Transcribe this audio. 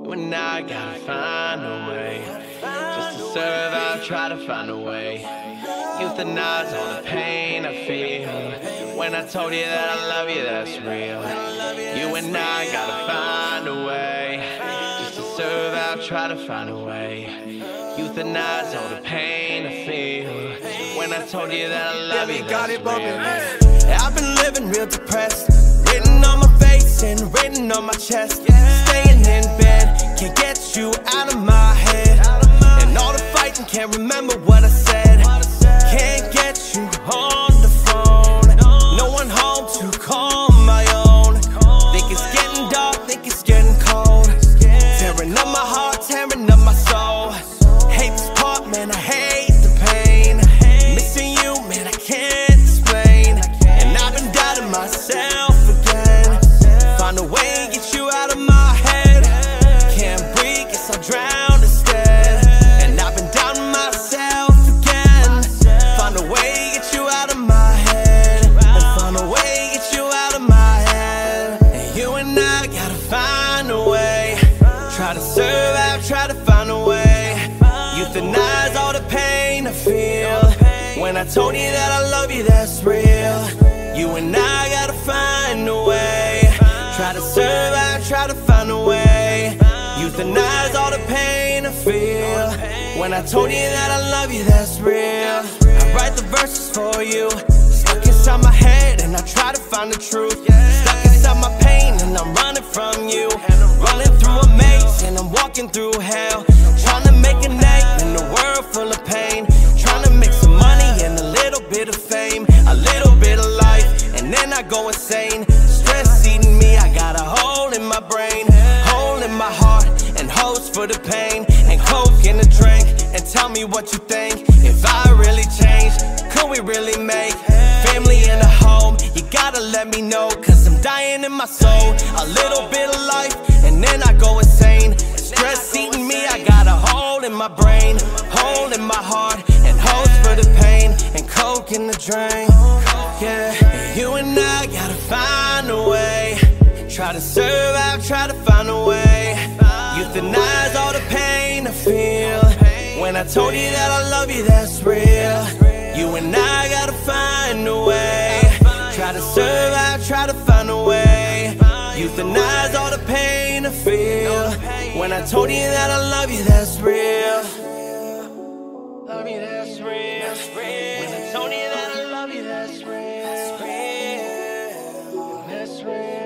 When I gotta find a way, just to serve, I'll try to find a way. Euthanize all the pain I feel. When I told you that I love you, that's real. You and I gotta find a way, just to serve, I'll try to find a way. Euthanize all the pain I feel. When I told you that I love you, that's real. I've been living real depressed, written on my face and written on my chest. Staying in bed, can't get you out of my head, and all the fighting, can't remember what I said. Can't get you on the phone, no one home to call my own. Think it's getting dark, think it's getting cold, tearing up my heart, tearing up my soul. Hate this part, man, I hate the pain, missing you, man, I can't explain. And I've been doubting myself again, find a way and get you out of my drown instead. And I've been down to myself again, find a way to get you out of my head, and find a way to get you out of my head. And you and I gotta find a way, try to survive, try to find a way. Euthanize all the pain I feel. When I told you that I love you, that's real. You and I gotta find a way, try to survive, try to find a way. Euthanize all the pain I feel. When I told you that I love you, that's real. I write the verses for you, stuck inside my head and I try to find the truth. Stuck inside my pain and I'm running from you, running through a maze and I'm walking through hell, trying to make a name in a world full of pain, trying to make some money and a little bit of fame, a little bit of life, and then I go insane. Stress eating me, I got a hole in my brain, hole in my heart, and hopes for the pain, and coke in the drink, and tell me what you think. If I really change, could we really make family in a home? You gotta let me know, cause I'm dying in my soul. A little bit of life, and then I go insane. Stress eating me, I got a hole in my brain, hole in my heart, and hopes for the pain, and coke in the drink. Yeah, and you and I gotta find a way, try to survive, try to find a way. Euthanize all the pain I feel. When I told you that I love you, that's real. You and I gotta find a way, try to survive, try to find a way. Euthanize all the pain I feel. When I told you that I love you, that's real. Love you, that's real. When I told you that I love you, that's real. That's real.